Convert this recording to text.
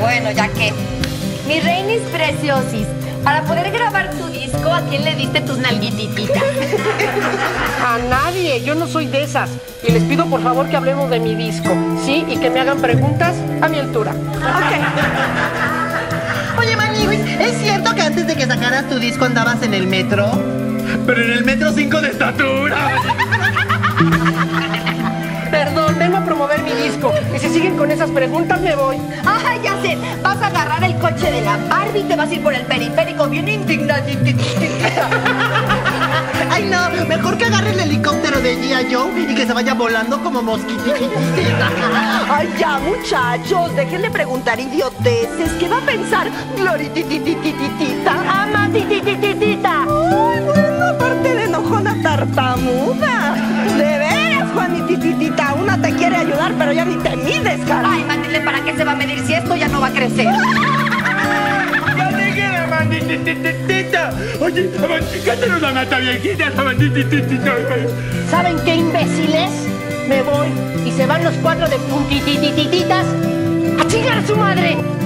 Bueno, ya que mi reinis preciosis, para poder grabar tu disco, ¿a quién le diste tus nalguitititas? A nadie, yo no soy de esas. Y les pido por favor que hablemos de mi disco, ¿sí? Y que me hagan preguntas a mi altura. Ok. Oye, Maniguis, ¿es cierto que antes de que sacaras tu disco andabas en el metro? Pero en el metro 5 de estatura. Perdón, vengo a promover mi disco. Y si siguen con esas preguntas, me voy. ¡Ay, ya sé! Vas a agarrar el coche de la Barbie y te vas a ir por el periférico bien indignadititita. ¡Ay, no! Mejor que agarre el helicóptero de G.I. Joe y que se vaya volando como mosquititita. ¡Ay, ya, muchachos! Déjenle preguntar idioteces. ¿Qué va a pensar Gloritititititita? ¡Amanditititita! ¡Ay, bueno! Aparte de enojona tartamuda. ¡De veras! Juanitititita, una te quiere ayudar, pero ya ni te mides, cara. Ay, Matilde, ¿para qué se va a medir si esto ya no va a crecer? ¡Maniguera, Amanditititita! Oye, cátanos la mata viejita, Amanditititita. ¿Saben qué, imbéciles? Me voy y se van los cuatro de puntititititas a chingar a su madre.